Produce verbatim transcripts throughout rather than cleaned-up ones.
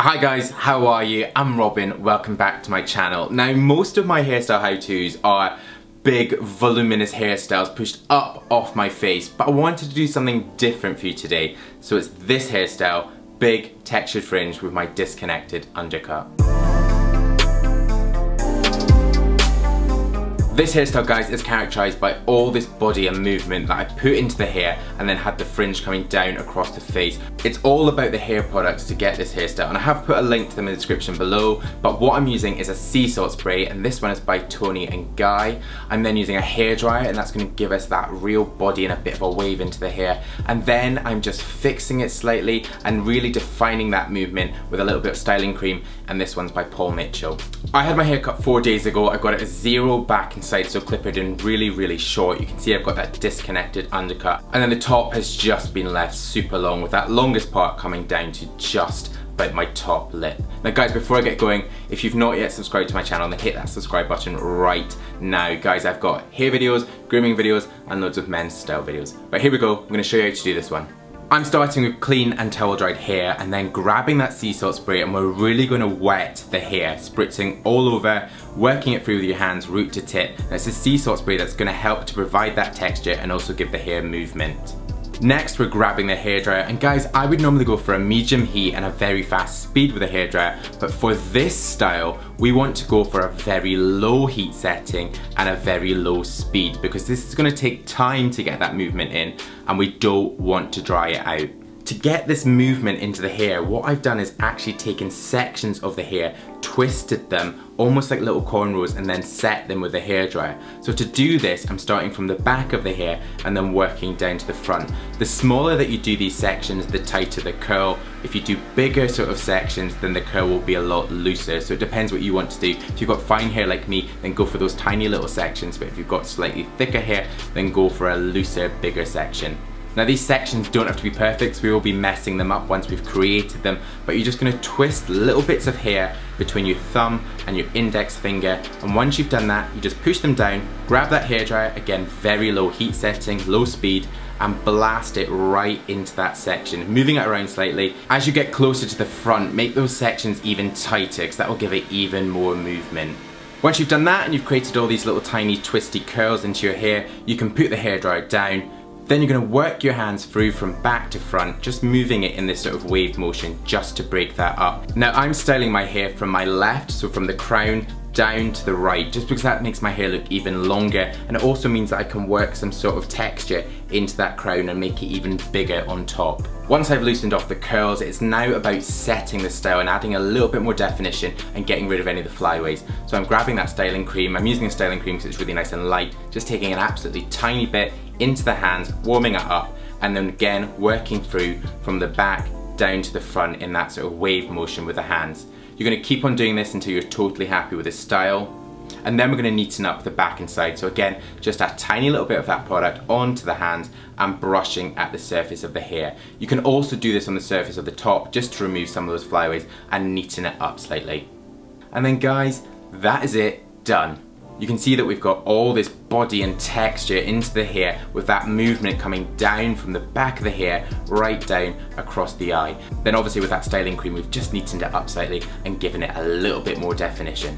Hi guys, how are you? I'm Robin, welcome back to my channel. Now most of my hairstyle how-tos are big voluminous hairstyles pushed up off my face, but I wanted to do something different for you today. So it's this hairstyle, big textured fringe with my disconnected undercut. This hairstyle, guys, is characterised by all this body and movement that I put into the hair and then had the fringe coming down across the face. It's all about the hair products to get this hairstyle, and I have put a link to them in the description below, but what I'm using is a sea salt spray, and this one is by Tony and Guy. I'm then using a hairdryer, and that's going to give us that real body and a bit of a wave into the hair, and then I'm just fixing it slightly and really defining that movement with a little bit of styling cream, and this one's by Paul Mitchell. I had my hair cut four days ago. I got it a zero back and side, so clip it in really really short. You can see I've got that disconnected undercut, and then the top has just been left super long, with that longest part coming down to just about my top lip. Now guys, before I get going, if you've not yet subscribed to my channel, then hit that subscribe button right now. Guys, I've got hair videos, grooming videos, and loads of men's style videos. But here we go, I'm going to show you how to do this one. I'm starting with clean and towel dried hair, and then grabbing that sea salt spray, and we're really going to wet the hair, spritzing all over, working it through with your hands, root to tip. And it's a sea salt spray that's going to help to provide that texture and also give the hair movement. Next, we're grabbing the hairdryer, and guys, I would normally go for a medium heat and a very fast speed with a hairdryer, but for this style, we want to go for a very low heat setting and a very low speed, because this is going to take time to get that movement in, and we don't want to dry it out. To get this movement into the hair, what I've done is actually taken sections of the hair, twisted them almost like little cornrows, and then set them with the hairdryer. So to do this, I'm starting from the back of the hair and then working down to the front. The smaller that you do these sections, the tighter the curl. If you do bigger sort of sections, then the curl will be a lot looser. So it depends what you want to do. If you've got fine hair like me, then go for those tiny little sections, but if you've got slightly thicker hair, then go for a looser, bigger section. Now these sections don't have to be perfect, so we will be messing them up once we've created them, but you're just going to twist little bits of hair between your thumb and your index finger, and once you've done that, you just push them down, grab that hairdryer, again very low heat setting, low speed, and blast it right into that section, moving it around slightly. As you get closer to the front, make those sections even tighter, because that will give it even more movement. Once you've done that and you've created all these little tiny twisty curls into your hair, you can put the hairdryer down. Then you're going to work your hands through from back to front, just moving it in this sort of wave motion just to break that up. Now I'm styling my hair from my left, so from the crown down to the right, just because that makes my hair look even longer, and it also means that I can work some sort of texture into that crown and make it even bigger on top. Once I've loosened off the curls, it's now about setting the style and adding a little bit more definition and getting rid of any of the flyaways. So I'm grabbing that styling cream. I'm using a styling cream because it's really nice and light, just taking an absolutely tiny bit into the hands, warming it up, and then again working through from the back down to the front in that sort of wave motion with the hands. You're going to keep on doing this until you're totally happy with the style, and then we're going to neaten up the back and side. So again, just a tiny little bit of that product onto the hands and brushing at the surface of the hair. You can also do this on the surface of the top just to remove some of those flyaways and neaten it up slightly. And then guys, that is it, done. You can see that we've got all this body and texture into the hair, with that movement coming down from the back of the hair right down across the eye. Then obviously with that styling cream, we've just neatened it up slightly and given it a little bit more definition.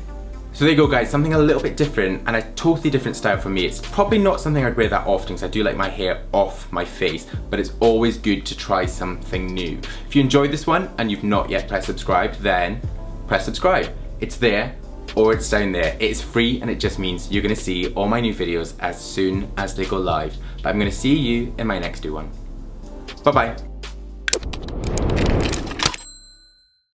So there you go guys, something a little bit different and a totally different style for me. It's probably not something I'd wear that often, because I do like my hair off my face, but it's always good to try something new. If you enjoyed this one and you've not yet pressed subscribe, then press subscribe. It's there, or it's down there. It's free, and it just means you're going to see all my new videos as soon as they go live. But I'm going to see you in my next new one. Bye bye.